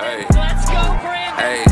Hey. Let's go, Brandon. Hey.